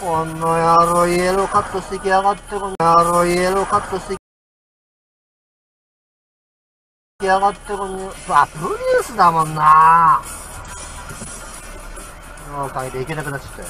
この野郎イエローカットしてきやがってこの野郎イエローカットしてきやがってこのあプリウスだもんな。了解でいけなくなっちゃったよ。